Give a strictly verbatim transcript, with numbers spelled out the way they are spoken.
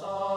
So